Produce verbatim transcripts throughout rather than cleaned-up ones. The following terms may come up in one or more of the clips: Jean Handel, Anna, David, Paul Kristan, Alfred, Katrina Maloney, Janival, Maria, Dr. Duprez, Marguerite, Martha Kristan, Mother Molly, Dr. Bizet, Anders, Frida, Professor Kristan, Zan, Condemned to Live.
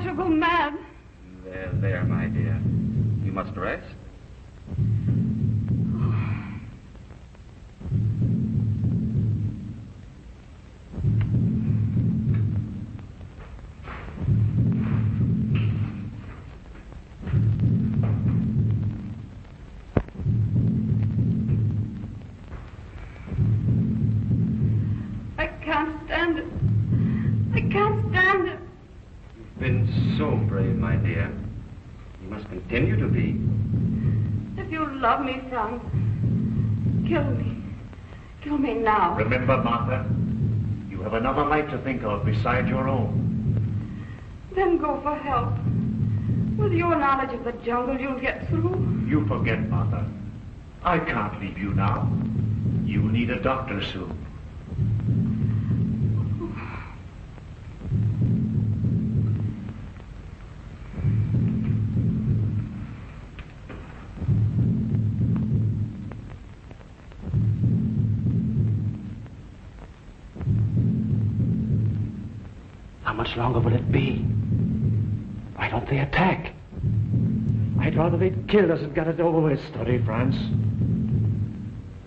miserable man. There, there, my dear. You must rest. Continue to be. If you love me, son, kill me. Kill me now. Remember, Martha, you have another life to think of besides your own. Then go for help. With your knowledge of the jungle, you'll get through. You forget, Martha. I can't leave you now. You'll need a doctor soon. How long will it be? Why don't they attack? I'd rather they'd kill us and get it over with. Study, France.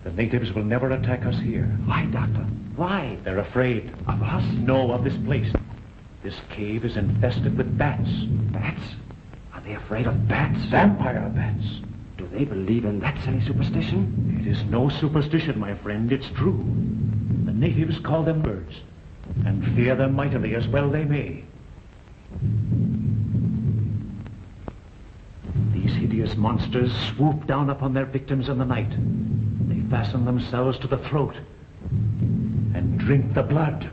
The natives will never attack us here. Why, Doctor? Why? They're afraid. Of us? No, of this place. This cave is infested with bats. Bats? Are they afraid of bats? Vampire bats. Do they believe in that silly superstition? It is no superstition, my friend. It's true. The natives call them birds. And fear them mightily, as well they may. These hideous monsters swoop down upon their victims in the night. They fasten themselves to the throat and drink the blood.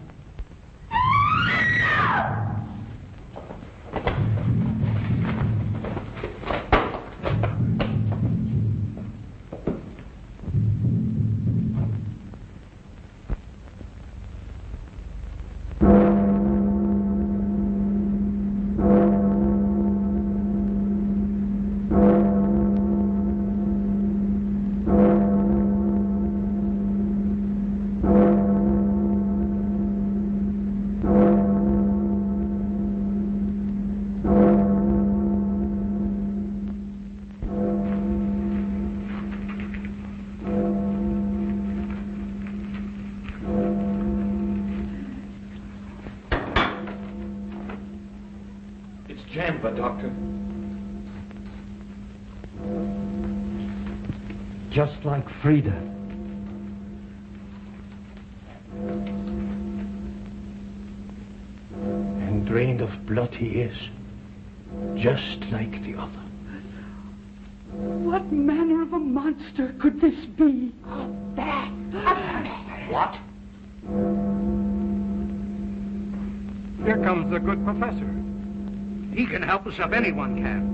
Doctor. Just like Frida. And drained of blood he is, just like the other. What manner of a monster could this be? A bat! What? Here comes the good professor. He can help us if anyone can.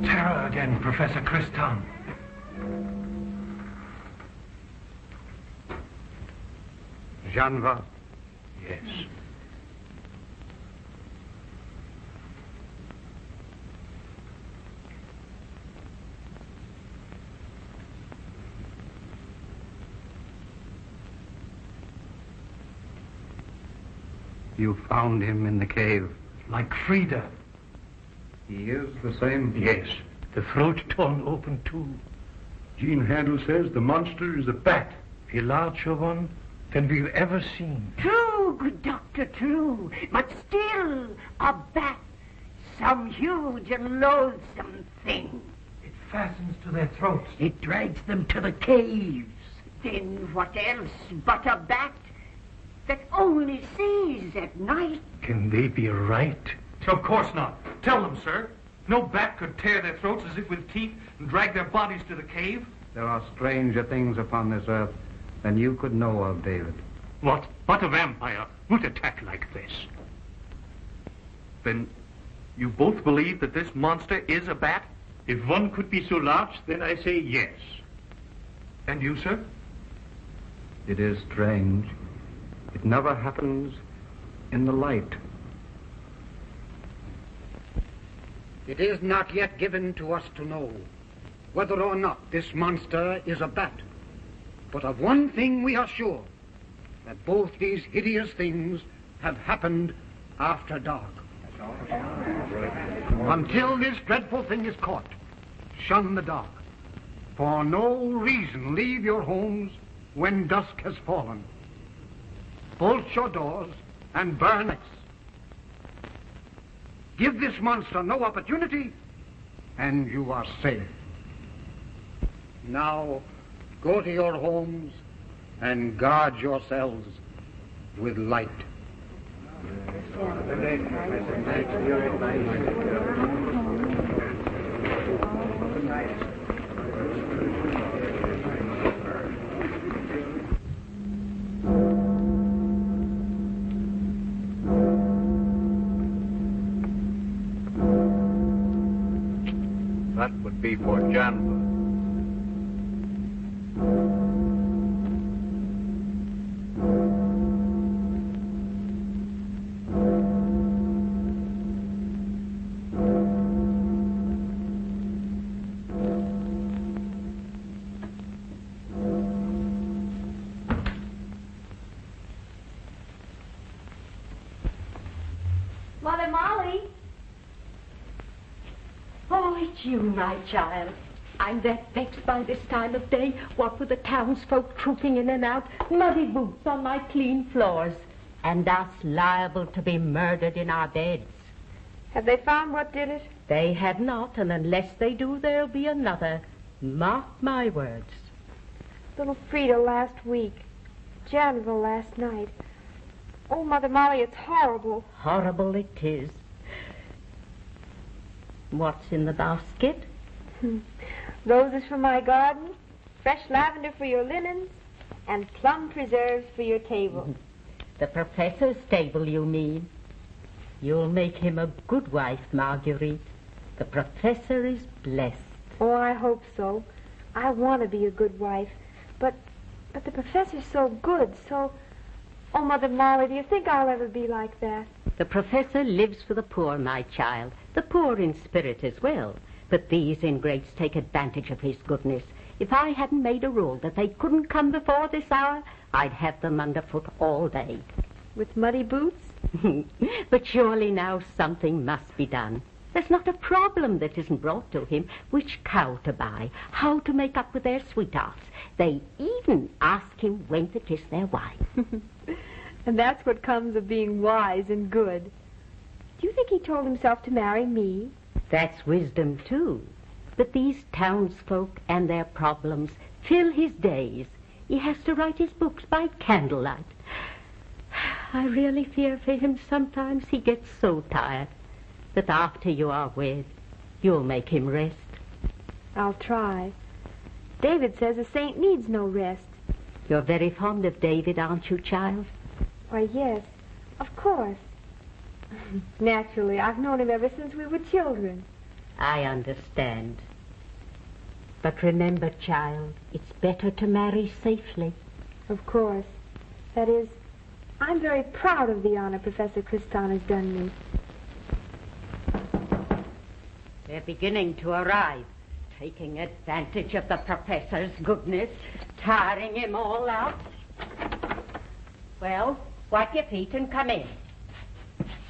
The terror again, Professor Kristan. Janival? Yes. You found him in the cave. Like Frida. He is the same? Yes. The throat torn open, too. Jean Handel says the monster is a bat. A larger one than we've ever seen. True, good doctor, true. But still, a bat. Some huge and loathsome thing. It fastens to their throats. It drags them to the caves. Then what else but a bat? That only sees at night. Can they be right? Of course not. Tell them, sir. No bat could tear their throats as if with teeth and drag their bodies to the cave. There are stranger things upon this earth than you could know of, David. What? What a vampire would attack like this? Then you both believe that this monster is a bat? If one could be so large, then I say yes. And you, sir? It is strange. It never happens in the light. It is not yet given to us to know. whether or not this monster is a bat. But of one thing we are sure, that both these hideous things have happened after dark. Until this dreadful thing is caught, shun the dark. For no reason leave your homes when dusk has fallen. Bolt your doors and burn it. Give this monster no opportunity, and you are safe. Now, go to your homes and guard yourselves with light. That would be for Janival. Mother Molly! Oh, it's you, my child. I'm that vexed by this time of day, what with the townsfolk trooping in and out, muddy boots on my clean floors, and us liable to be murdered in our beds. Have they found what did it? They have not, and unless they do, there'll be another. Mark my words. Little Frida last week, Janival last night. Oh, Mother Molly, it's horrible. Horrible it is. What's in the basket? Roses for my garden, fresh lavender for your linens, and plum preserves for your table. The professor's table, you mean? You'll make him a good wife, Marguerite. The professor is blessed. Oh, I hope so. I want to be a good wife. But, but the professor's so good, so... Oh, Mother Molly, do you think I'll ever be like that? The professor lives for the poor, my child. The poor in spirit as well. But these ingrates take advantage of his goodness. If I hadn't made a rule that they couldn't come before this hour, I'd have them underfoot all day. With muddy boots? But surely now something must be done. There's not a problem that isn't brought to him. Which cow to buy, how to make up with their sweethearts. They even ask him when to kiss their wife. And that's what comes of being wise and good. Do you think he told himself to marry me? That's wisdom, too. But these townsfolk and their problems fill his days. He has to write his books by candlelight. I really fear for him sometimes. He gets so tired. But after you are wed, you'll make him rest. I'll try. David says a saint needs no rest. You're very fond of David, aren't you, child? Why, yes, of course. Naturally, I've known him ever since we were children. I understand. But remember, child, it's better to marry safely. Of course. That is, I'm very proud of the honor Professor Kristan has done me. They're beginning to arrive, taking advantage of the professor's goodness, tiring him all out. Well, wipe your feet and come in.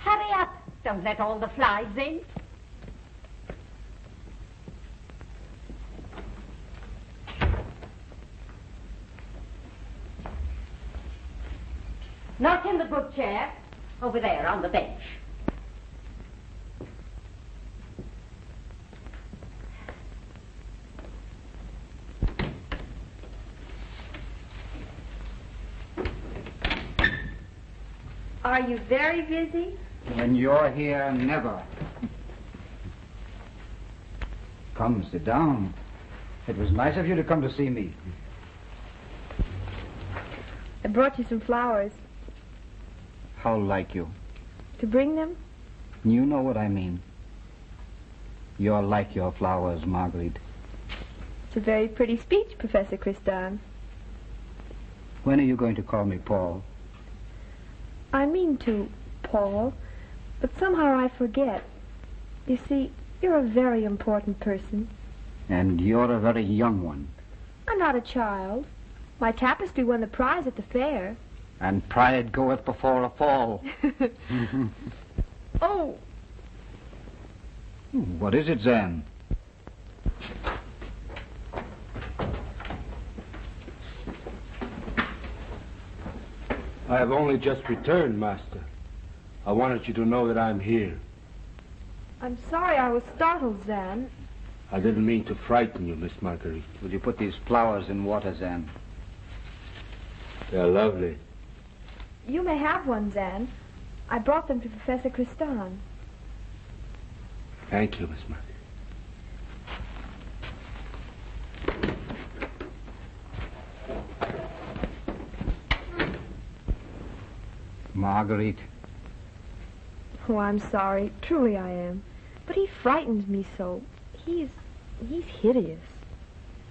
Hurry up. Don't let all the flies in. Not in the good chair. Over there on the bench. Are you very busy? When you're here, never. Come, sit down. It was nice of you to come to see me. I brought you some flowers. How like you. To bring them? You know what I mean. You're like your flowers, Marguerite. It's a very pretty speech, Professor Kristan. When are you going to call me Paul? I mean to, Paul, but somehow I forget. You see, you're a very important person. And you're a very young one. I'm not a child. My tapestry won the prize at the fair. And pride goeth before a fall. Oh. What is it, Zan? I have only just returned, Master. I wanted you to know that I'm here. I'm sorry I was startled, Zan. I didn't mean to frighten you, Miss Marguerite. Will you put these flowers in water, Zan? They're lovely. You may have one, Zan. I brought them to Professor Kristan. Thank you, Miss Marguerite. Marguerite. Oh, I'm sorry. Truly I am. But he frightens me so. He's... he's hideous.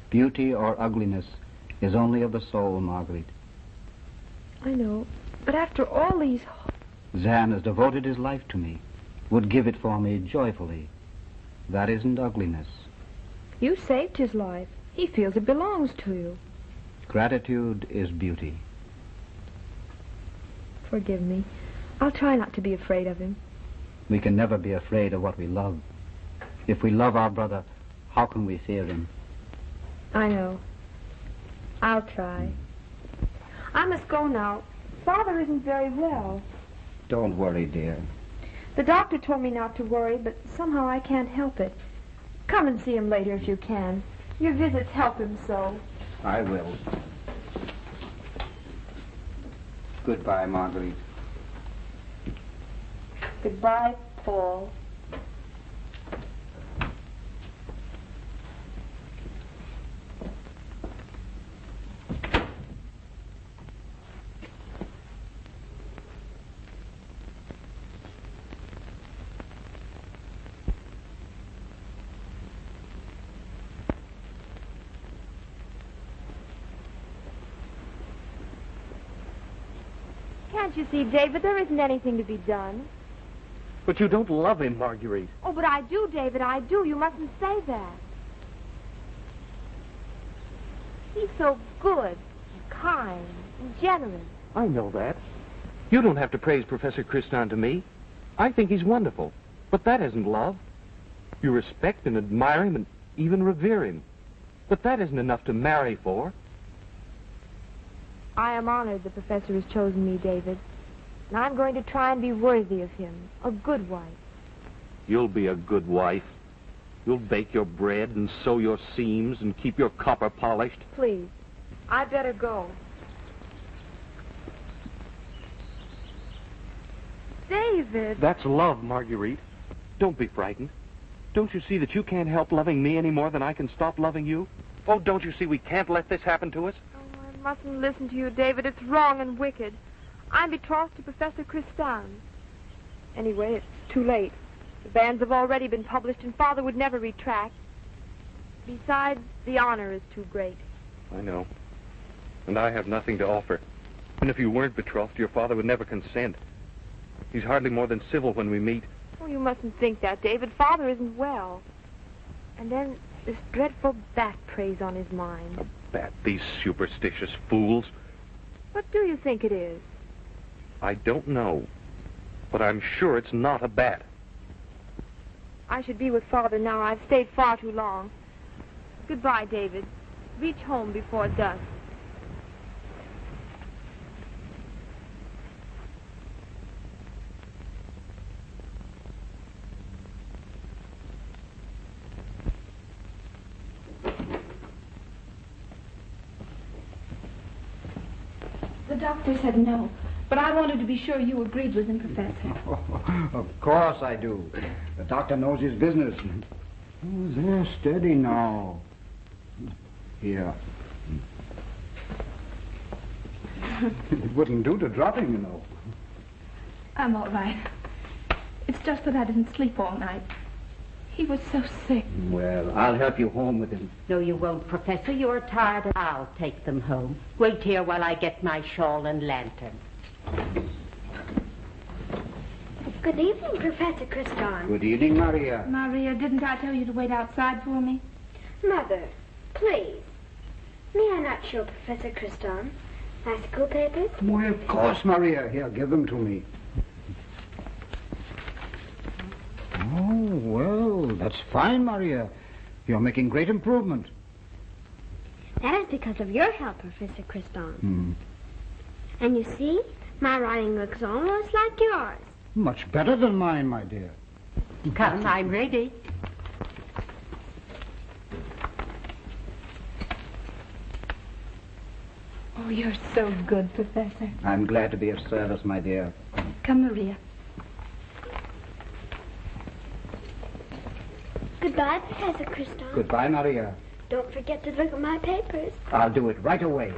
Beauty or ugliness is only of the soul, Marguerite. I know. But after all these... Zan has devoted his life to me. Would give it for me joyfully. That isn't ugliness. You saved his life. He feels it belongs to you. Gratitude is beauty. Forgive me. I'll try not to be afraid of him. We can never be afraid of what we love. If we love our brother, how can we fear him? I know. I'll try. I must go now. Father isn't very well. Don't worry, dear. The doctor told me not to worry, but somehow I can't help it. Come and see him later if you can. Your visits help him so. I will. Goodbye, Marguerite. Goodbye, Paul. Can't you see, David, there isn't anything to be done. But you don't love him, Marguerite. Oh, but I do, David, I do. You mustn't say that. He's so good, and kind, and generous. I know that. You don't have to praise Professor Kristan to me. I think he's wonderful, but that isn't love. You respect and admire him and even revere him, but that isn't enough to marry for. I am honored the professor has chosen me, David. And I'm going to try and be worthy of him. A good wife. You'll be a good wife. You'll bake your bread and sew your seams and keep your copper polished. Please, I'd better go. David! That's love, Marguerite. Don't be frightened. Don't you see that you can't help loving me any more than I can stop loving you? Oh, don't you see we can't let this happen to us? I mustn't listen to you, David. It's wrong and wicked. I'm betrothed to Professor Kristan. Anyway, it's too late. The banns have already been published, and Father would never retract. Besides, the honor is too great. I know. And I have nothing to offer. And if you weren't betrothed, your father would never consent. He's hardly more than civil when we meet. Oh, you mustn't think that, David. Father isn't well. And then this dreadful bat preys on his mind. A bat, these superstitious fools. What do you think it is? I don't know, but I'm sure it's not a bat. I should be with Father now. I've stayed far too long. Goodbye, David. Reach home before dusk. The doctor said no, but I wanted to be sure you agreed with him, Professor. Oh, of course I do. The doctor knows his business. Oh, there, steady now. Here. It wouldn't do to drop him, you know. I'm all right. It's just that I didn't sleep all night. He was so sick. Well, I'll help you home with him. No, you won't, Professor. You're tired. I'll take them home. Wait here while I get my shawl and lantern. Good evening, Professor Kristan. Good evening, Maria. Maria, didn't I tell you to wait outside for me? Mother, please. May I not show Professor Kristan my school papers? Why, of course, Maria. Here, give them to me. Oh, well, that's fine, Maria. You're making great improvement. That is because of your help, Professor Kristan. Hmm. And you see, my writing looks almost like yours. Much better than mine, my dear. Come, I'm ready. Oh, you're so good, Professor. I'm glad to be of service, my dear. Come, Maria. Goodbye, Professor Kristan. Goodbye, Maria. Don't forget to look at my papers. I'll do it right away.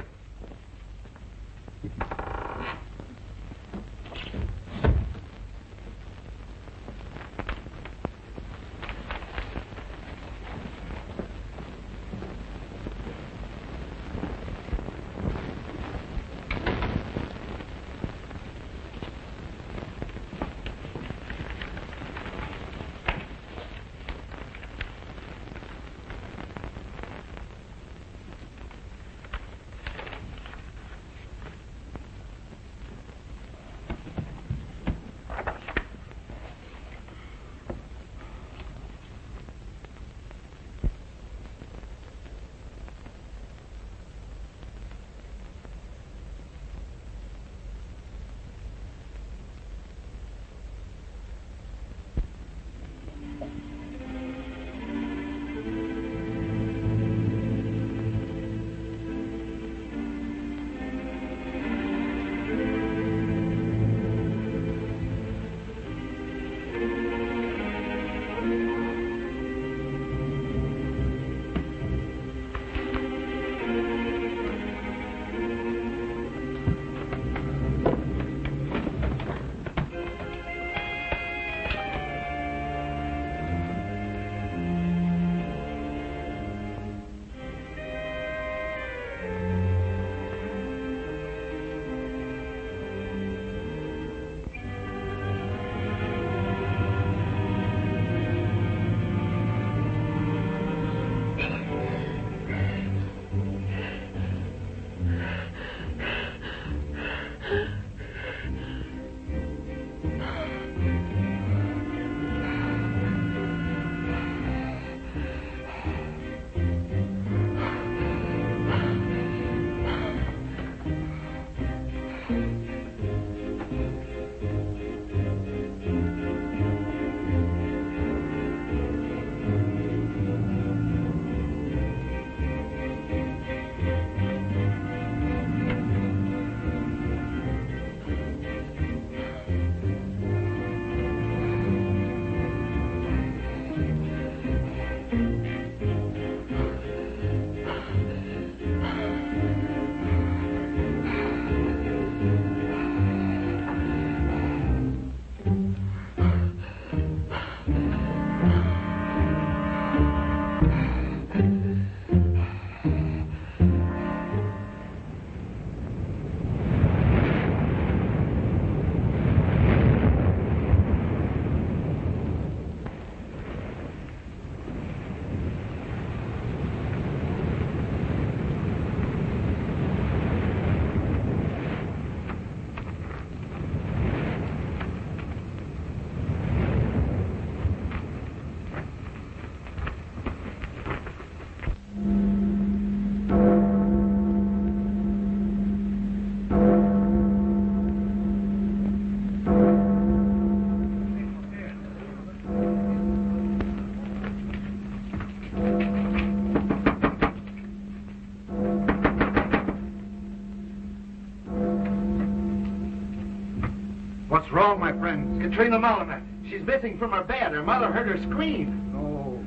What's wrong, my friends? Katrina Maloney. She's missing from her bed. Her mother heard her scream. Oh,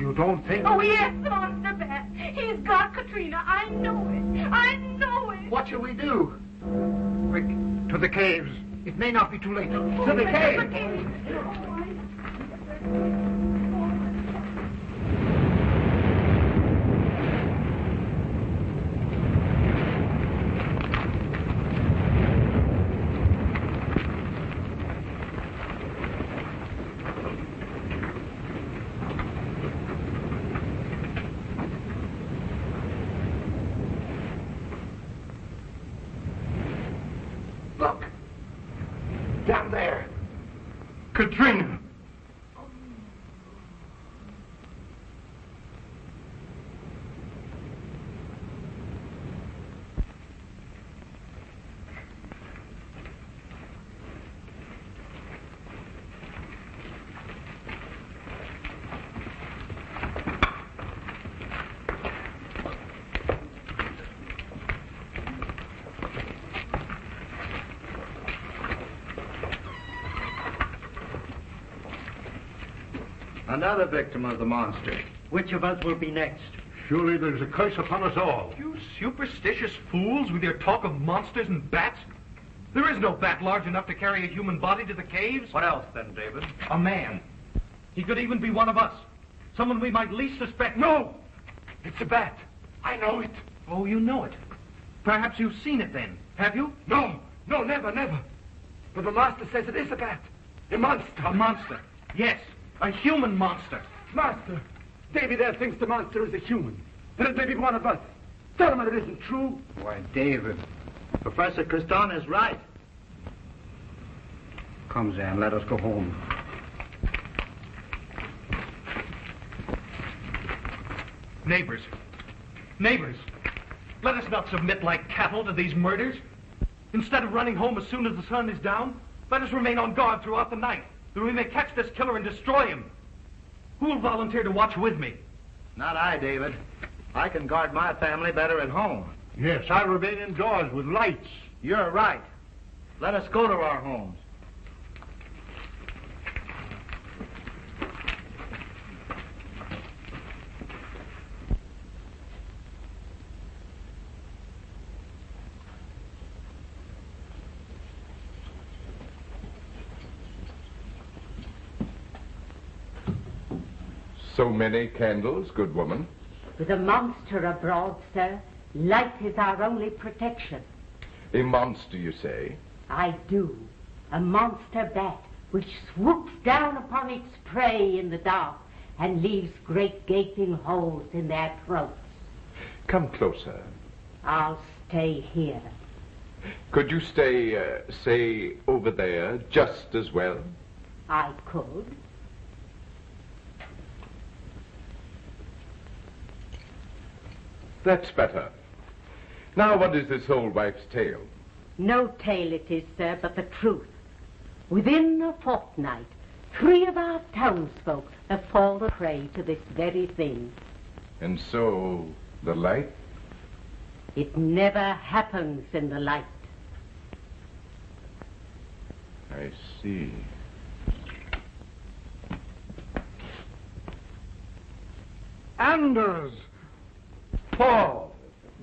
you don't think... Oh, yes, Mister Bat. He's got Katrina. I know it. I know it. What shall we do? Quick, to the caves. It may not be too late. Oh, to the caves. Katrina. Another victim of the monster. Which of us will be next? Surely there's a curse upon us all. You superstitious fools with your talk of monsters and bats. There is no bat large enough to carry a human body to the caves. What else then, David? A man. He could even be one of us. Someone we might least suspect. No! It's a bat. I know it. Oh, you know it. Perhaps you've seen it then. Have you? No. No, never, never. But the master says it is a bat. A monster. A monster. Yes. A human monster. Master, David there thinks the monster is a human. That it may be one of us. Tell him that it isn't true. Why, David, Professor Kristan is right. Come, Zan, let us go home. Neighbors, neighbors, let us not submit like cattle to these murders. Instead of running home as soon as the sun is down, let us remain on guard throughout the night, that we may catch this killer and destroy him. Who will volunteer to watch with me? Not I, David. I can guard my family better at home. Yes, I remain indoors with lights. You're right. Let us go to our homes. So many candles, good woman. With a monster abroad, sir, light is our only protection. A monster, you say? I do. A monster bat which swoops down upon its prey in the dark and leaves great gaping holes in their throats. Come closer. I'll stay here. Could you stay, uh, say, over there just as well? I could. That's better. Now, what is this old wife's tale? No tale it is, sir, but the truth. Within a fortnight, three of our townsfolk have fallen prey to this very thing. And so, the light? It never happens in the light. I see. Anders! Paul,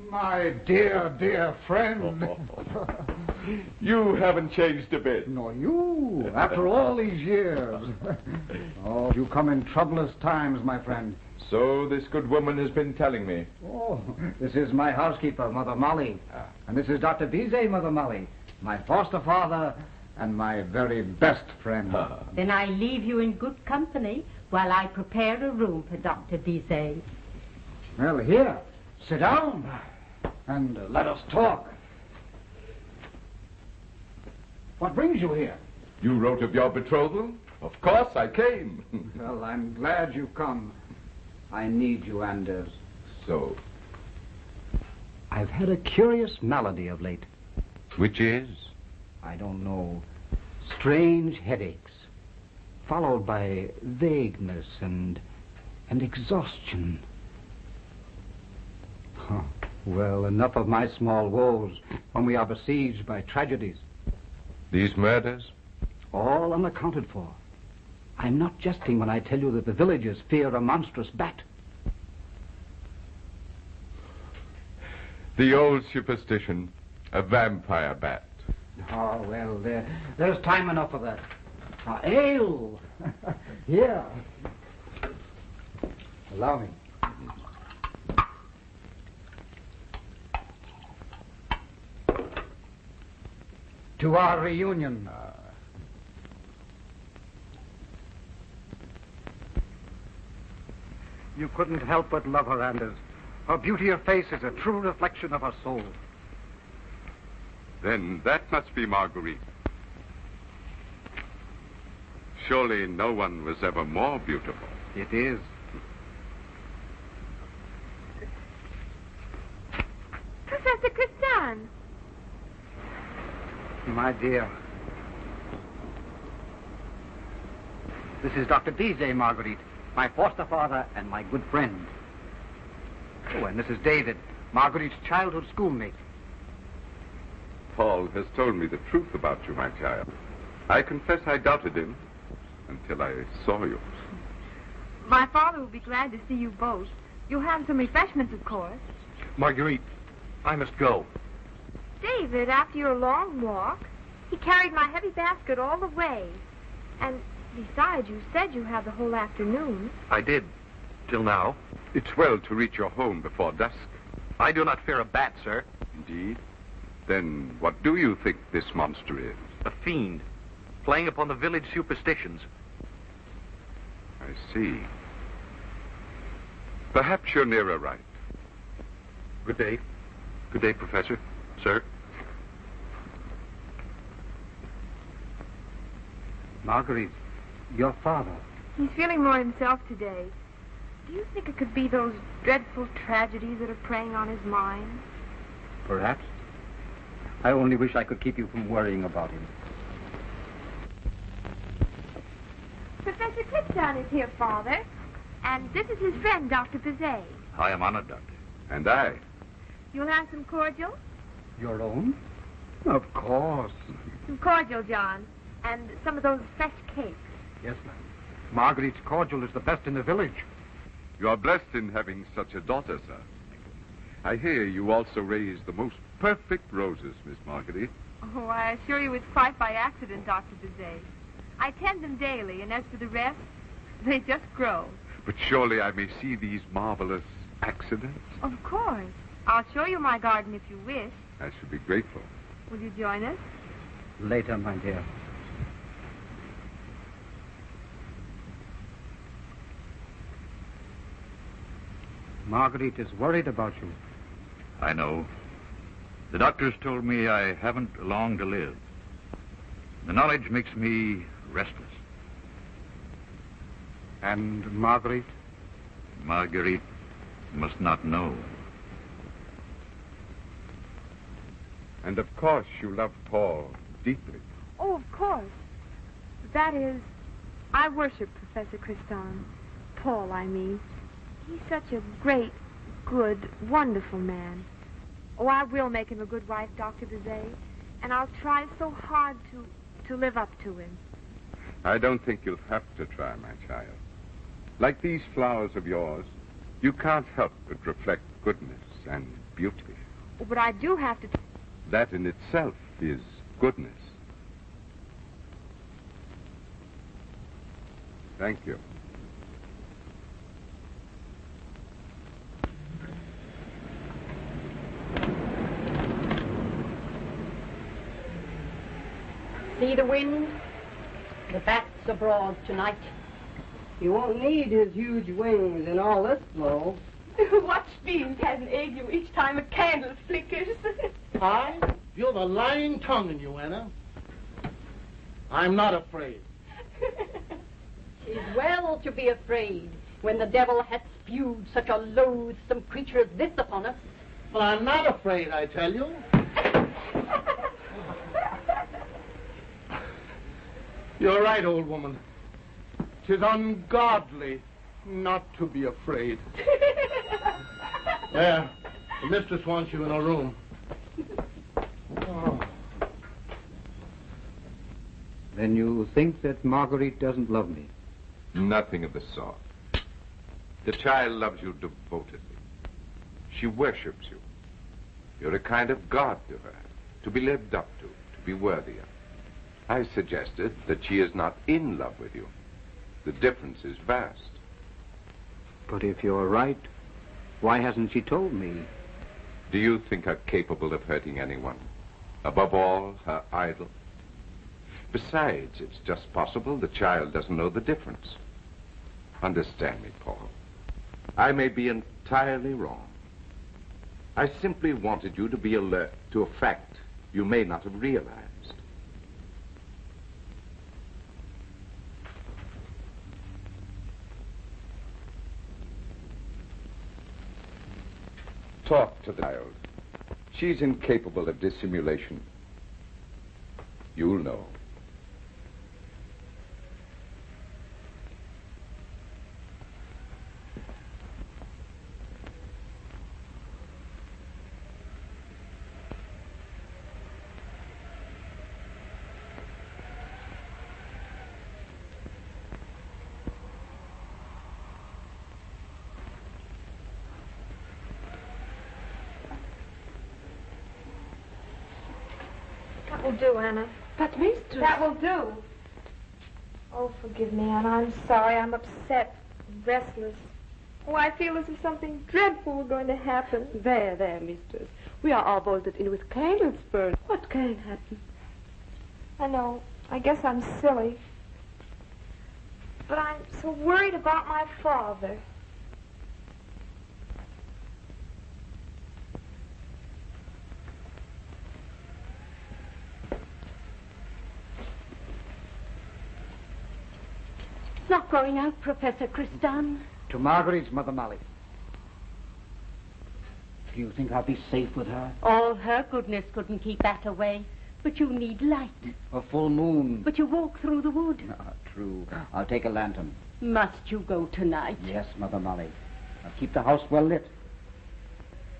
my dear, dear friend. You haven't changed a bit. Nor you, after all these years. Oh, you come in troublous times, my friend. So this good woman has been telling me. Oh, this is my housekeeper, Mother Molly. Ah. And this is Doctor Bizet, Mother Molly, my foster father and my very best friend. Ah. Then I leave you in good company while I prepare a room for Doctor Bizet. Well, here. Sit down and uh, let us talk. What brings you here? You wrote of your betrothal? Of course I came. Well, I'm glad you come. I need you, Anders. So? I've had a curious malady of late. Which is? I don't know. Strange headaches, followed by vagueness and, and exhaustion. Oh, well, enough of my small woes when we are besieged by tragedies. These murders? All unaccounted for. I'm not jesting when I tell you that the villagers fear a monstrous bat. The old superstition, a vampire bat. Oh, well, there, there's time enough for that. Uh, ale! Here. Allow me. To our reunion. Uh, you couldn't help but love her, Anders. Her beauty of face is a true reflection of her soul. Then that must be Marguerite. Surely no one was ever more beautiful. It is. Professor Kristan. My dear. This is Doctor Bizet, Marguerite, my foster father and my good friend. Oh, and this is David, Marguerite's childhood schoolmate. Paul has told me the truth about you, my child. I confess I doubted him until I saw you. My father will be glad to see you both. You'll have some refreshments, of course. Marguerite, I must go. David, after your long walk, he carried my heavy basket all the way. And besides, you said you had the whole afternoon. I did, till now. It's well to reach your home before dusk. I do not fear a bat, sir. Indeed? Then what do you think this monster is? A fiend, playing upon the village superstitions. I see. Perhaps you're nearer right. Good day. Good day, Professor. Sir. Marguerite, your father. He's feeling more himself today. Do you think it could be those dreadful tragedies that are preying on his mind? Perhaps. I only wish I could keep you from worrying about him. Professor Kristan is here, Father. And this is his friend, Doctor Bizet. I am honored, Doctor. And I. You'll have some cordial? Your own? Of course. Some cordial, John. And some of those fresh cakes. Yes, ma'am. Marguerite's cordial is the best in the village. You are blessed in having such a daughter, sir. I hear you also raise the most perfect roses, Miss Marguerite. Oh, I assure you it's quite by accident, Doctor Bizet. I tend them daily, and as for the rest, they just grow. But surely I may see these marvelous accidents? Of course. I'll show you my garden if you wish. I should be grateful. Will you join us? Later, my dear. Marguerite is worried about you. I know. The doctors told me I haven't long to live. The knowledge makes me restless. And Marguerite? Marguerite must not know. And of course you love Paul deeply. Oh, of course. That is, I worship Professor Kristan. Paul, I mean. He's such a great, good, wonderful man. Oh, I will make him a good wife, Doctor Bizet, and I'll try so hard to, to live up to him. I don't think you'll have to try, my child. Like these flowers of yours, you can't help but reflect goodness and beauty. Oh, but I do have to... That in itself is goodness. Thank you. See the wind? The bats abroad tonight. You won't need his huge wings in all this blow. Watch Beans has an ague each time a candle flickers. I? You have a lying tongue in you, Anna. I'm not afraid. She's well to be afraid when the devil hath spewed such a loathsome creature as this upon us. Well, I'm not afraid, I tell you. You're right, old woman. 'Tis ungodly not to be afraid. There, the mistress wants you in her room. Oh. Then you think that Marguerite doesn't love me? Nothing of the sort. The child loves you devotedly. She worships you. You're a kind of god to her, to be lived up to, to be worthy of. I suggested that she is not in love with you. The difference is vast. But if you're right, why hasn't she told me? Do you think her capable of hurting anyone? Above all, her idol? Besides, it's just possible the child doesn't know the difference. Understand me, Paul. I may be entirely wrong. I simply wanted you to be alert to a fact you may not have realized. talk to the child. She's incapable of dissimulation. You'll know. Do, Anna. But, mister... That will do. Oh, forgive me, Anna. I'm sorry. I'm upset, restless. Oh, I feel as if something dreadful were going to happen. There, there, mistress. We are all bolted in with candles burning. What can happen? I know. I guess I'm silly. But I'm so worried about my father. Not going out, Professor Kristan. To Marguerite's Mother Molly. Do you think I'll be safe with her? All her goodness couldn't keep that away. But you need light. A full moon. But you walk through the wood. Ah, true. I'll take a lantern. Must you go tonight? Yes, Mother Molly. I'll keep the house well lit.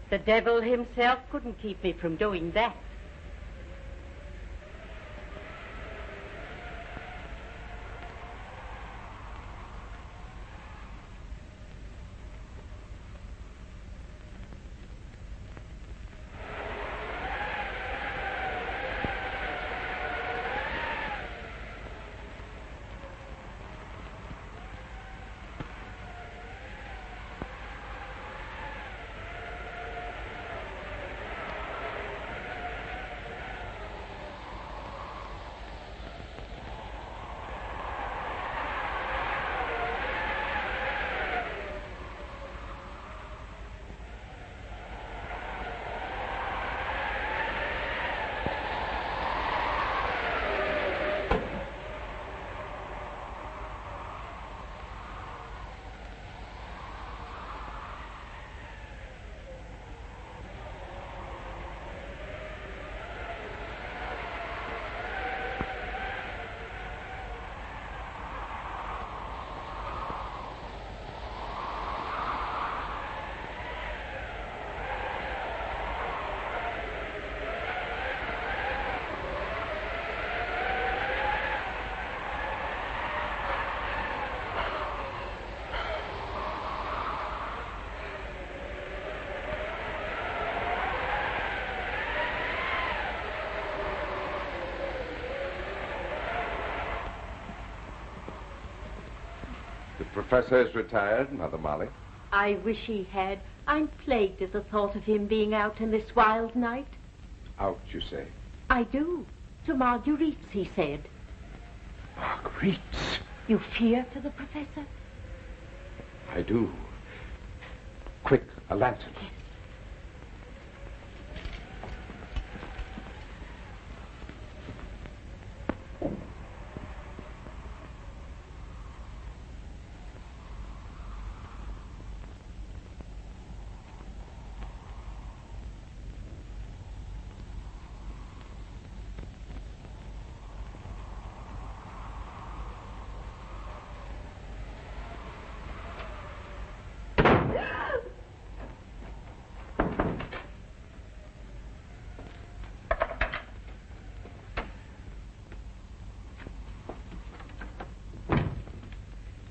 The devil himself couldn't keep me from doing that. The professor has retired, Mother Molly. I wish he had. I'm plagued at the thought of him being out in this wild night. Out, you say? I do. To Marguerite's, he said. Marguerite's? You fear for the professor? I do. Quick, a lantern. Yes.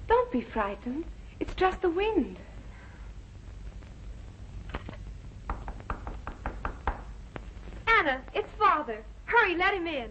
Don't be frightened. It's just the wind. Anna, it's Father. Hurry, let him in.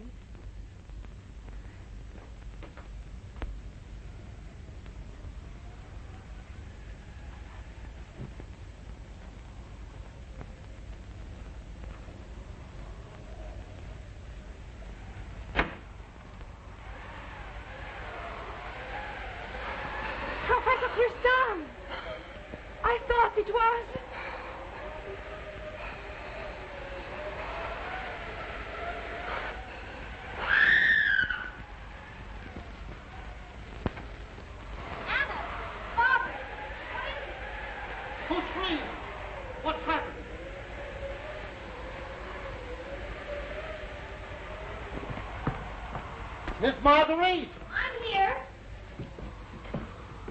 Miss Marguerite! I'm here.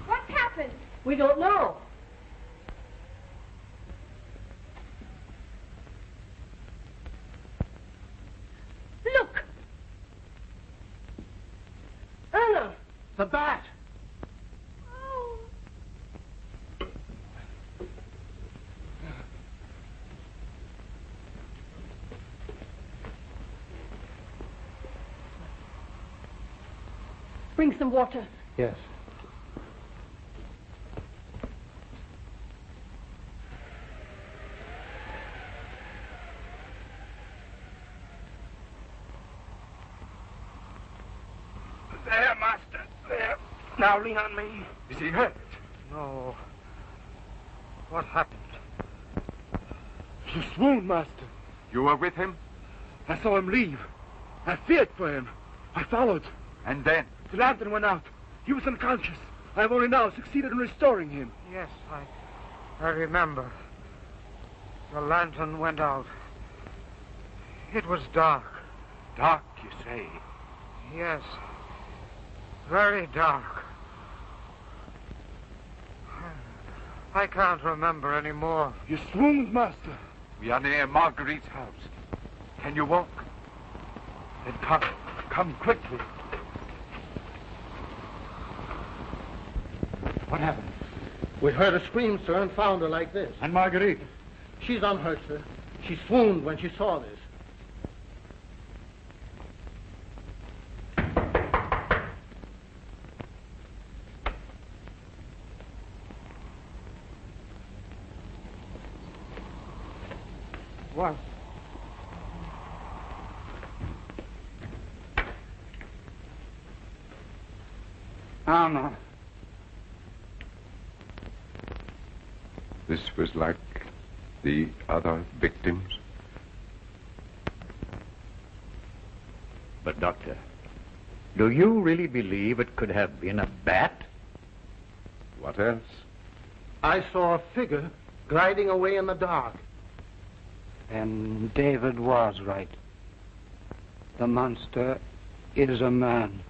What's happened? We don't know. Look! Anna! The bat! Oh. Bring some water. Yes. Now lean on me. Is he hurt? No. What happened? He swooned, Master. You were with him? I saw him leave. I feared for him. I followed. And then? The lantern went out. He was unconscious. I have only now succeeded in restoring him. Yes, I, I remember. The lantern went out. It was dark. Dark, you say? Yes. Very dark. I can't remember any more. You swooned, Master. We are near Marguerite's house. Can you walk? Then come, come quickly. What happened? We heard her scream, sir, and found her like this. And Marguerite? She's unhurt, sir. She swooned when she saw this. What? Anna. This was like the other victims. But, Doctor, do you really believe it could have been a bat? What else? I saw a figure gliding away in the dark. And David was right. The monster is a man.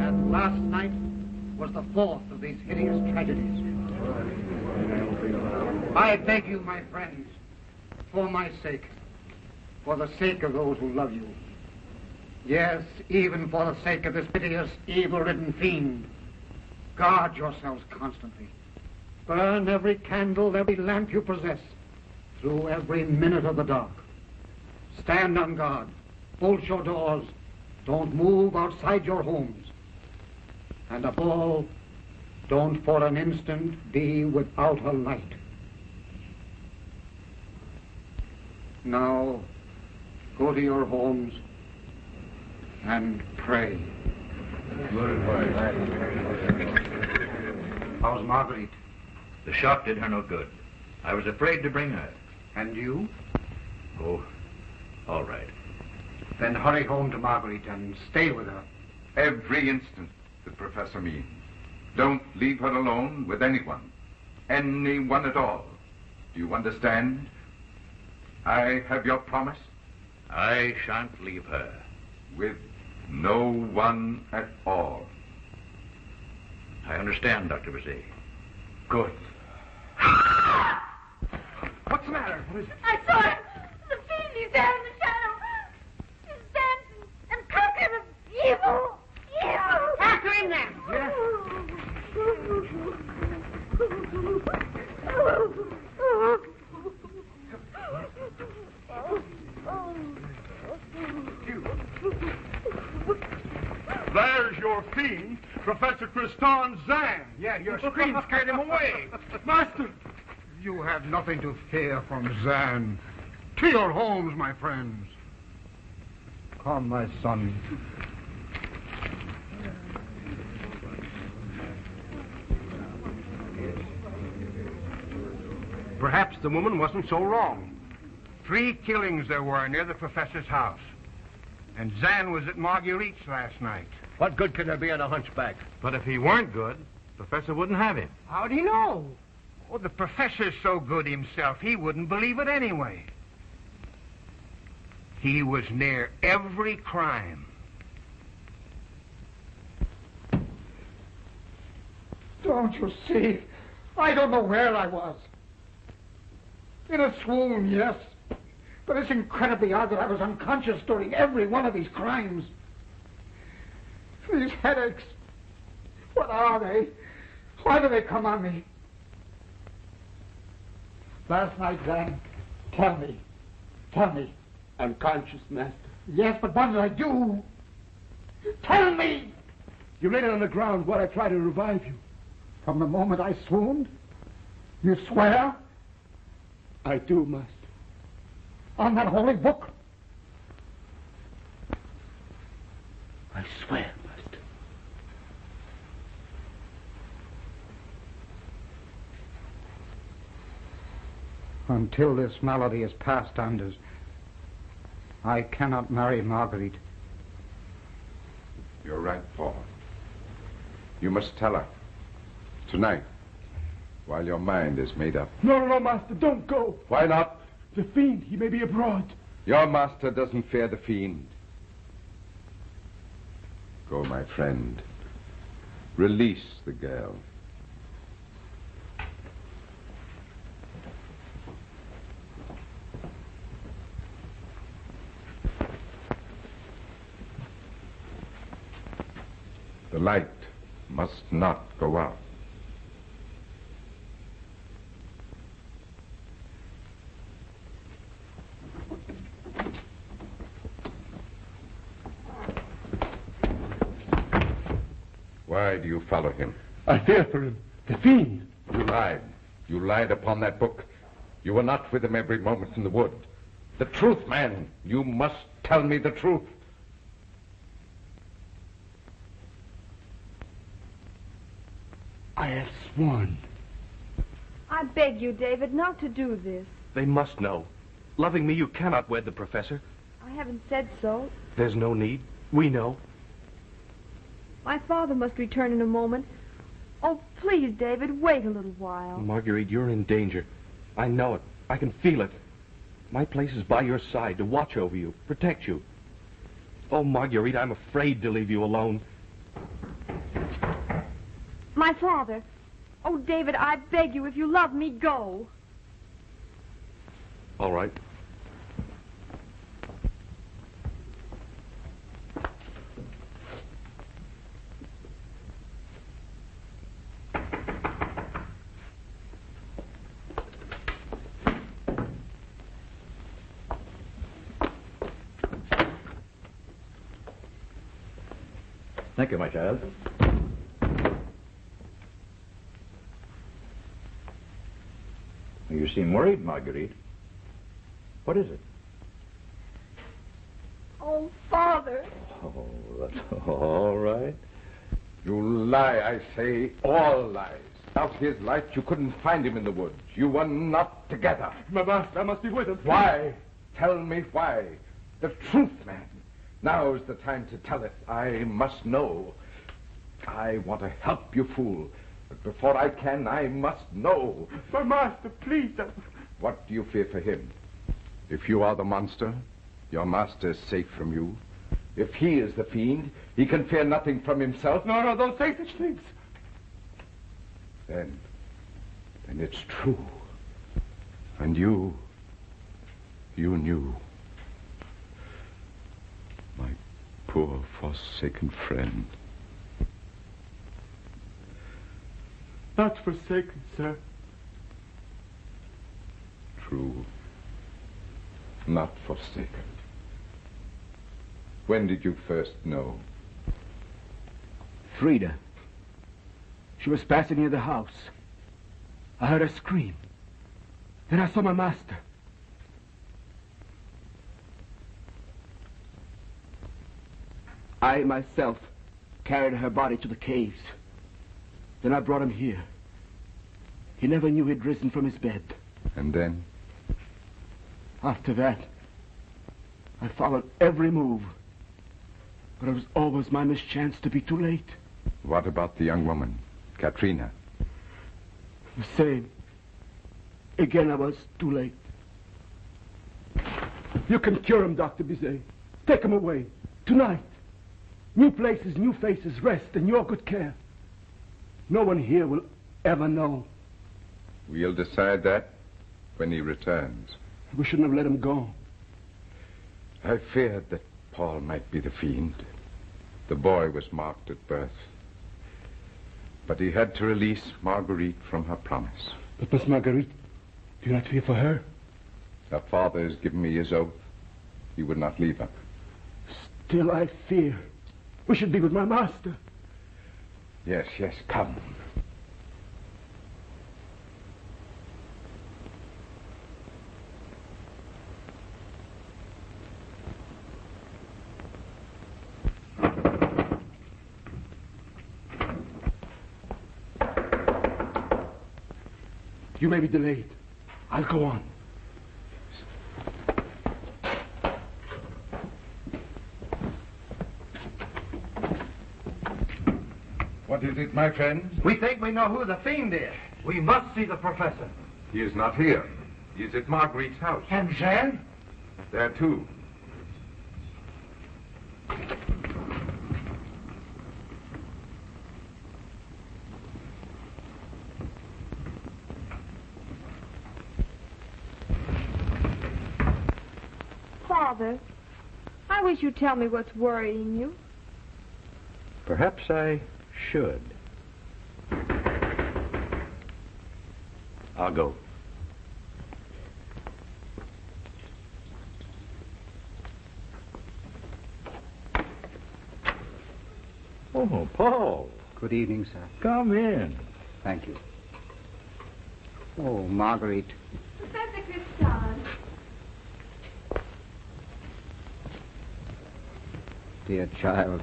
And last night was the fourth of these hideous tragedies. I beg you, my friends, for my sake, for the sake of those who love you. Yes, even for the sake of this piteous, evil-ridden fiend. Guard yourselves constantly. Burn every candle, every lamp you possess, through every minute of the dark. Stand on guard. Bolt your doors. Don't move outside your homes. And above all, don't for an instant be without a light. Now, go to your homes and pray. How's Marguerite? The shot did her no good. I was afraid to bring her. And you? Oh, all right. Then hurry home to Marguerite and stay with her. Every instant, the professor means. Don't leave her alone with anyone. Anyone at all. Do you understand? I have your promise. I shan't leave her. With no one at all. I understand, Doctor Bizet. Good. What's the matter? What is it? I saw him. The fiend, he's there in the shadow. He's dancing and conquered of evil. Evil. Pack her in there. Yes. There's your fiend, Professor Kristan Zan. Yeah, your screams carried him away. Master! You have nothing to fear from Zan. To your homes, my friends. Come, my son. Perhaps the woman wasn't so wrong. Three killings there were near the professor's house. And Zan was at Marguerite's last night. What good can there be in a hunchback? But if he weren't good, the professor wouldn't have him. How'd he know? Oh, the professor's so good himself, he wouldn't believe it anyway. He was near every crime. Don't you see? I don't know where I was. In a swoon, yes. But it's incredibly odd that I was unconscious during every one of these crimes. These headaches, what are they? Why do they come on me? Last night, Zan, tell me, tell me. I'm conscious, Master. Yes, but what did I do? Tell me! You laid it on the ground while I tried to revive you. From the moment I swooned? You swear? I do, Master. On that holy book? I swear, Master. Until this malady is past, Anders, I cannot marry Marguerite. You're right, Paul. You must tell her. Tonight. While your mind is made up. No, no, no, Master, don't go. Why not? The fiend, he may be abroad. Your master doesn't fear the fiend. Go, my friend. Release the girl. The light must not go out. Why do you follow him? I fear for him. The fiend. You lied. You lied upon that book. You were not with him every moment in the wood. The truth, man. You must tell me the truth. I have sworn. I beg you, David, not to do this. They must know. Loving me, you cannot wed the professor. I haven't said so. There's no need. We know. My father must return in a moment. Oh, please, David, wait a little while. Marguerite, you're in danger. I know it. I can feel it. My place is by your side to watch over you, protect you. Oh, Marguerite, I'm afraid to leave you alone. My father. Oh, David, I beg you, if you love me, go. All right. Thank you, my child. You seem worried, Marguerite. What is it? Oh, Father. Oh, that's all right. You lie, I say, all lies. Without his light, you couldn't find him in the woods. You were not together. My master must be with him. Why? Tell me why. The truth, man. Now's the time to tell it. I must know. I want to help you, fool. But before I can, I must know. My master, please. I... What do you fear for him? If you are the monster, your master is safe from you. If he is the fiend, he can fear nothing from himself. No, no, don't say such things. Then, then it's true. And you, you knew. My poor forsaken friend. Not forsaken, sir. True. Not forsaken. When did you first know? Frida. She was passing near the house. I heard her scream. Then I saw my master. I myself carried her body to the caves. Then I brought him here. He never knew he'd risen from his bed. And then? After that, I followed every move. But it was always my mischance to be too late. What about the young woman, Katrina? The same. Again, I was too late. You can cure him, Doctor Bizet. Take him away. Tonight. New places, new faces, rest, and your good care. No one here will ever know. We'll decide that when he returns. We shouldn't have let him go. I feared that Paul might be the fiend. The boy was marked at birth. But he had to release Marguerite from her promise. But Miss Marguerite, do you not fear for her? Her father has given me his oath. He would not leave her. Still I fear. We should be with my master. Yes, yes, come. You may be delayed. I'll go on. What is it, my friend? We think we know who the fiend is. We must see the professor. He is not here. He is at Marguerite's house. And Zan? There, too. Father, I wish you'd tell me what's worrying you. Perhaps I should. I'll go. Oh, Paul. Good evening, sir. Come in. Thank you. Oh, Marguerite. Professor Kristan. Dear child.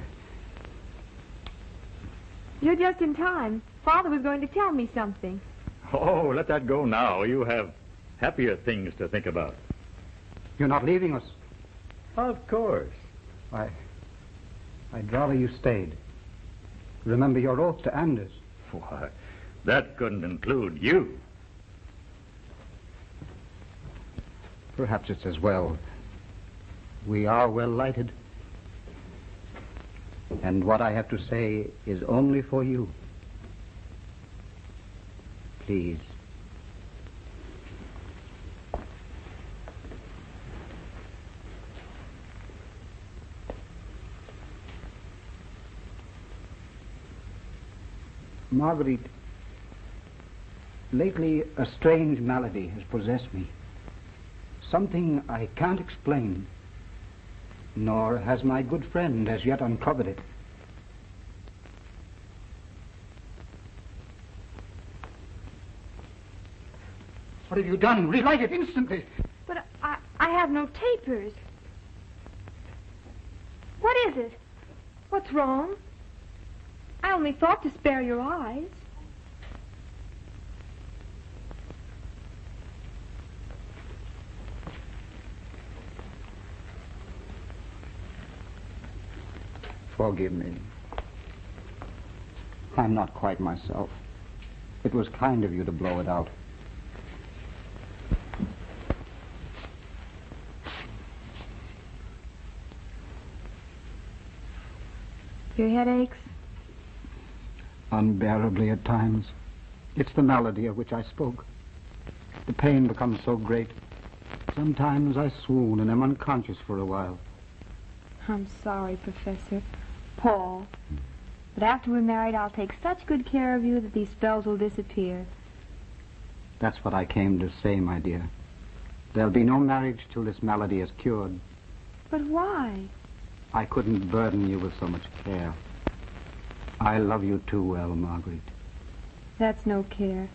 You're just in time. Father was going to tell me something. Oh, let that go now. You have happier things to think about. You're not leaving us? Of course. I, I'd rather you stayed. Remember your oath to Anders. Why, that couldn't include you. Perhaps it's as well. We are well lighted. And what I have to say is only for you. Please. Marguerite, lately a strange malady has possessed me. Something I can't explain. Nor has my good friend as yet uncovered it. What have you done? Relight it instantly. But I, I have no tapers. What is it? What's wrong? I only thought to spare your eyes. Forgive me. I'm not quite myself. It was kind of you to blow it out. Your head aches? Unbearably at times. It's the malady of which I spoke. The pain becomes so great. Sometimes I swoon and am unconscious for a while. I'm sorry, Professor. Paul. But after we're married, I'll take such good care of you that these spells will disappear. That's what I came to say, my dear. There'll be no marriage till this malady is cured. But why? I couldn't burden you with so much care. I love you too well, Marguerite. That's no care.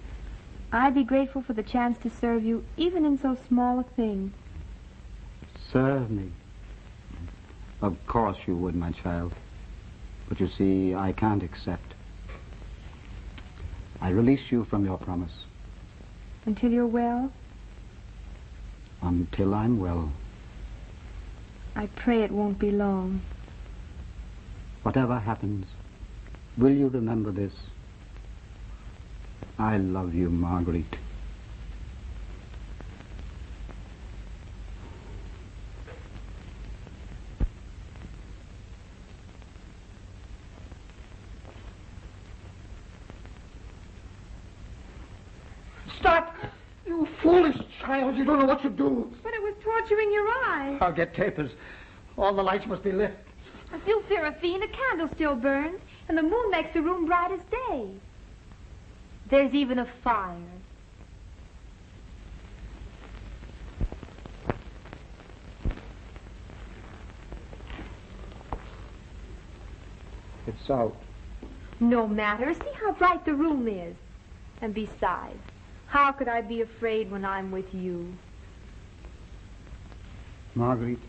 I'd be grateful for the chance to serve you, even in so small a thing. Serve me. Of course you would, my child. But you see, I can't accept. I release you from your promise. Until you're well? Until I'm well. I pray it won't be long. Whatever happens, will you remember this? I love you, Marguerite. Stop! You foolish child, you don't know what to do. But it was torturing your eyes. I'll get tapers. All the lights must be lit. I feel, Seraphine, a candle still burns, and the moon makes the room bright as day. There's even a fire. It's out. No matter. See how bright the room is. And besides, how could I be afraid when I'm with you? Marguerite,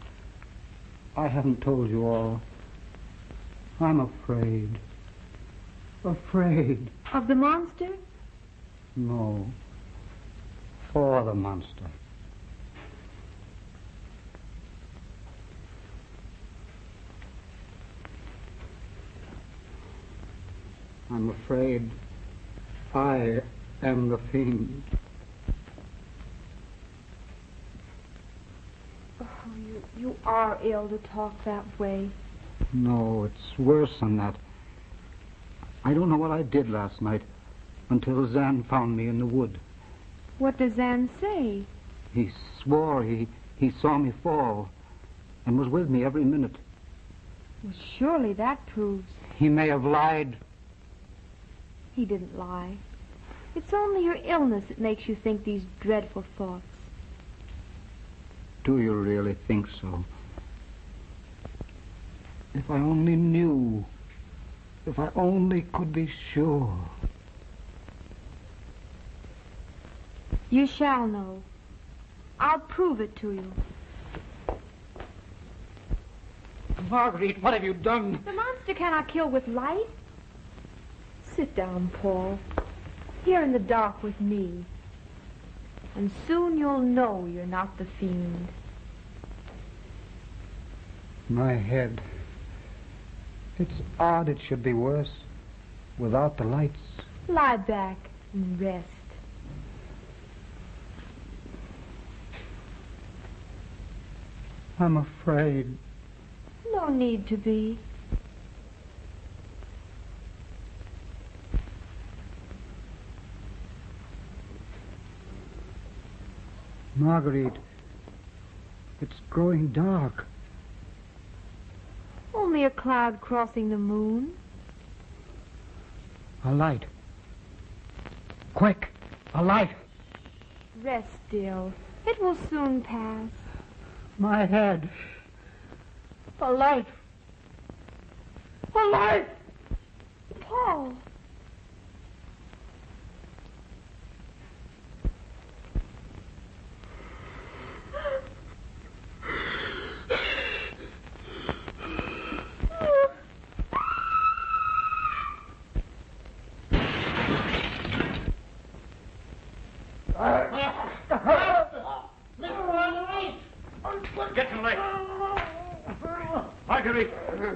I haven't told you all. I'm afraid. Afraid. Of the monster? No. For the monster. I'm afraid I am the fiend. Oh, you, you are ill to talk that way. No, it's worse than that. I don't know what I did last night until Zan found me in the wood. What does Zan say? He swore he, he saw me fall and was with me every minute. Well, surely that proves... He may have lied. He didn't lie. It's only your illness that makes you think these dreadful thoughts. Do you really think so? If I only knew... If I only could be sure. You shall know. I'll prove it to you. Marguerite, what have you done? The monster cannot kill with light. Sit down, Paul. Here in the dark with me. And soon you'll know you're not the fiend. My head. It's odd it should be worse without the lights. Lie back and rest. I'm afraid. No need to be. Marguerite, it's growing dark. Only a cloud crossing the moon. A light. Quick, a light. Rest still. It will soon pass. My head. A light. A light. Paul.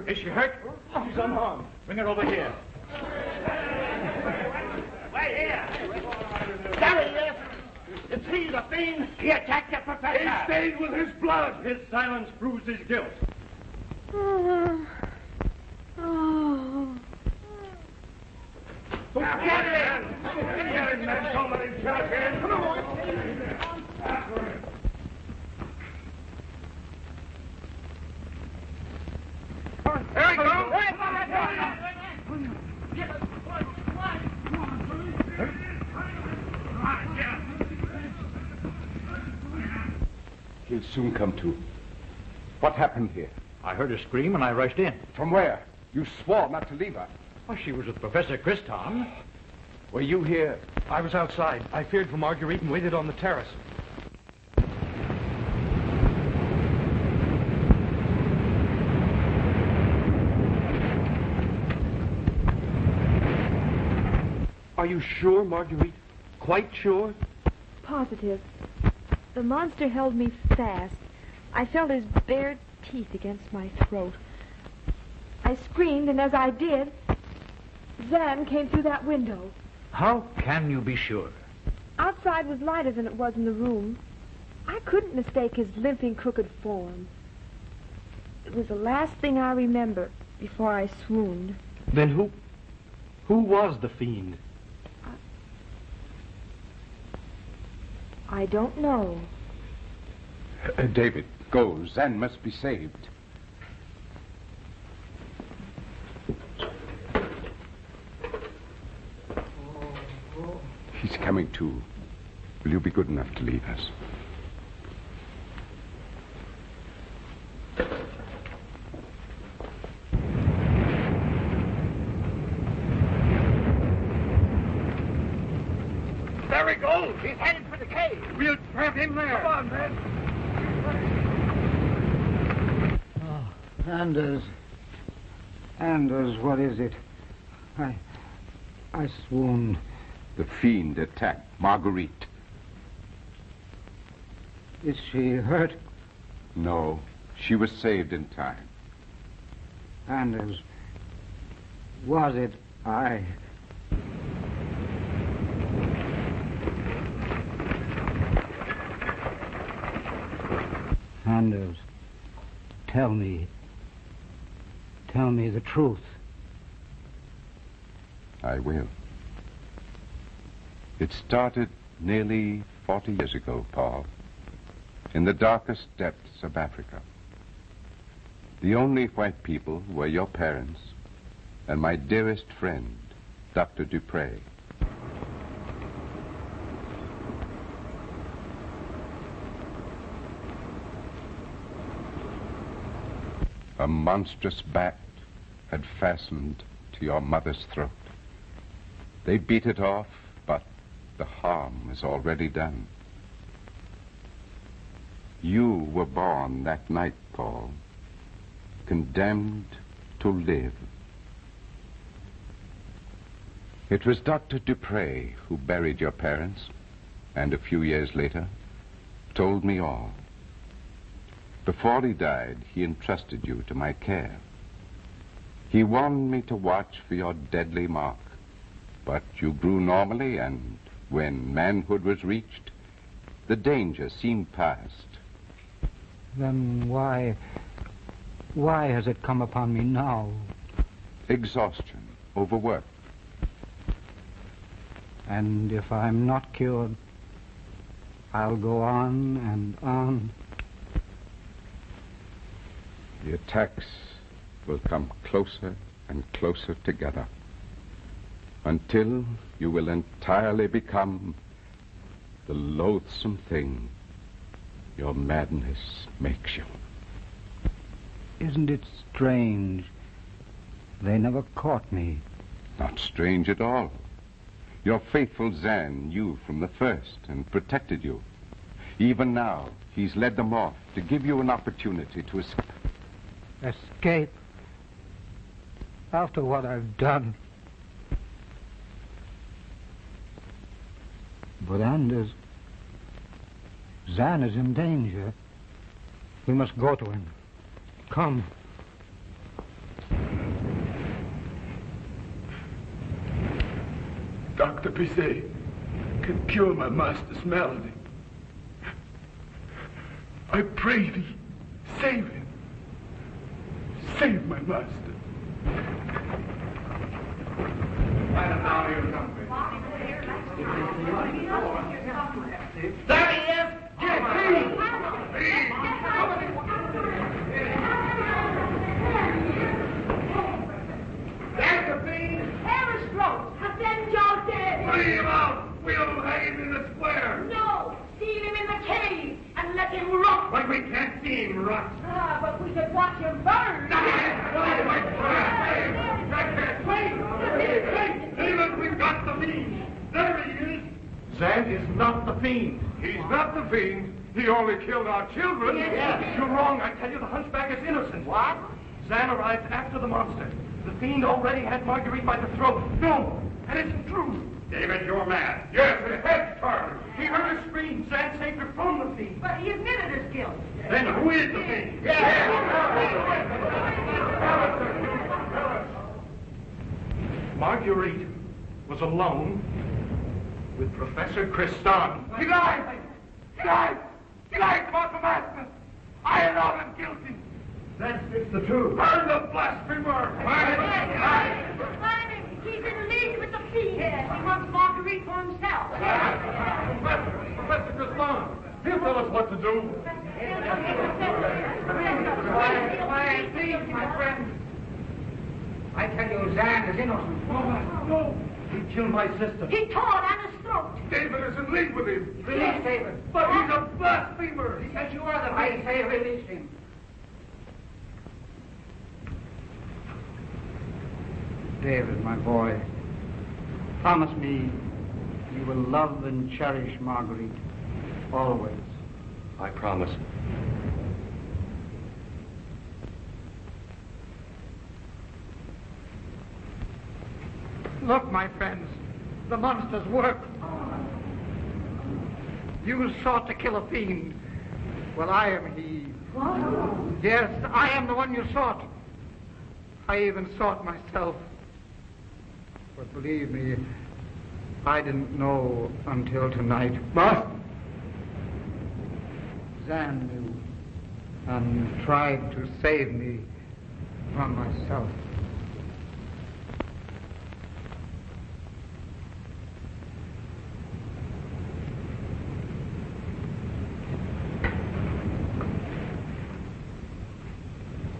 Is she hurt? She's unharmed. Bring her over here. Wait here. Sorry, yes. It's he, the fiend. He attacked the professor. He stayed with his blood. His silence proves his guilt. Oh. Oh. Get in. Get in, man. Somebody get in. Come on. There we go! He'll soon come to. What happened here? I heard a scream and I rushed in. From where? You swore not to leave her. Well, she was with Professor Kristan. Were you here? I was outside. I feared for Marguerite and waited on the terrace. Are you sure, Marguerite? Quite sure? Positive. The monster held me fast. I felt his bared teeth against my throat. I I screamed, and as I did, Zan came through that window. How can you be sure? Outside was lighter than it was in the room. I couldn't mistake his limping, crooked form. It was the last thing I remember before I swooned. Then who... who was the fiend? I, I don't know. Uh, David, go. Zan must be saved. He's coming too. Will you be good enough to leave us? There he goes! He's headed for the cave! We'll trap him there! Come on, man! Oh, Anders. Anders, what is it? I... I swooned. The fiend attacked Marguerite. Is she hurt? No. She was saved in time. Anders, was it I? Anders, tell me. Tell me the truth. I will. It started nearly forty years ago, Paul, in the darkest depths of Africa. The only white people were your parents and my dearest friend, Doctor Duprez. A monstrous bat had fastened to your mother's throat. They beat it off, but the harm was already done. You were born that night, Paul, condemned to live. It was Doctor Duprez who buried your parents, and a few years later, told me all. Before he died, he entrusted you to my care. He warned me to watch for your deadly mark, but you grew normally, and when manhood was reached, the danger seemed past. Then why, why has it come upon me now? Exhaustion, overwork. And if I'm not cured, I'll go on and on. The attacks will come closer and closer together until you will entirely become the loathsome thing your madness makes you. Isn't it strange? They never caught me. Not strange at all. Your faithful Zan knew from the first and protected you. Even now, he's led them off to give you an opportunity to escape. Escape? After what I've done? But Anders, Zan is in danger. We must go to him. Come. Doctor Bizet can cure my master's malady. I pray thee, save him. Save my master. That's a bean. Air is close. Have them Joe dead. Bring him out. We'll hang him in the square. No. Seal him in the cave and let him rot. But we can't see him rot. Ah, but we can watch him burn. Wait. David, we've got the fiend. There he is. Zan is not the fiend. He's not the fiend. He only killed our children. Yes, yes. You're wrong. I tell you, the hunchback is innocent. What? Zan arrived after the monster. The fiend already had Marguerite by the throat. No, that isn't true. David, you're mad. Yes, it has started. He heard her scream. Zan saved her from the fiend. But he admitted his guilt. Then who is the fiend? Yes. Yes. Yes. Marguerite was alone with Professor Kristan. He lied! He lied! He lied about the master! I allowed him guilty! That's it's the truth. Burn the blasphemer! Burn him! He's in league with the fiend! Yes, he wants Marguerite for himself. Professor, Professor Kristan, he'll tell us what to do. Quiet, quiet, please, my friend. I tell you, Zan is innocent. Oh, no! He killed my sister. He tore Anna's throat. David is in league with him. Release David. But he's a blasphemer. He says you are the I say release him. David, my boy, promise me you will love and cherish Marguerite always. I promise. Look, my friends, the monster's work. You sought to kill a fiend. Well, I am he. What? Yes, I am the one you sought. I even sought myself. But believe me, I didn't know until tonight. But Zan knew and tried to save me from myself.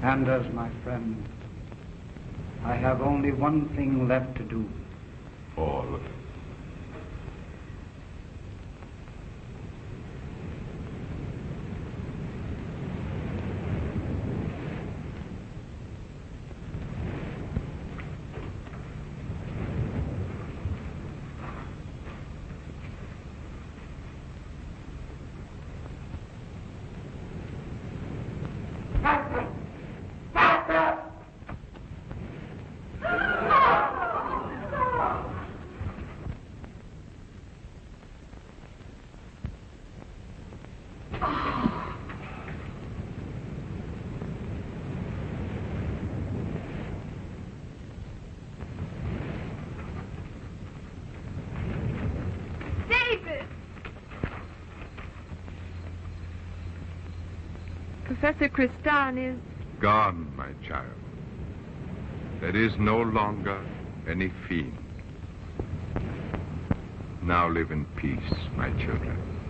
Anders, my friend, I have only one thing left to do. All. Professor Kristan is... gone, my child. There is no longer any fiend. Now live in peace, my children.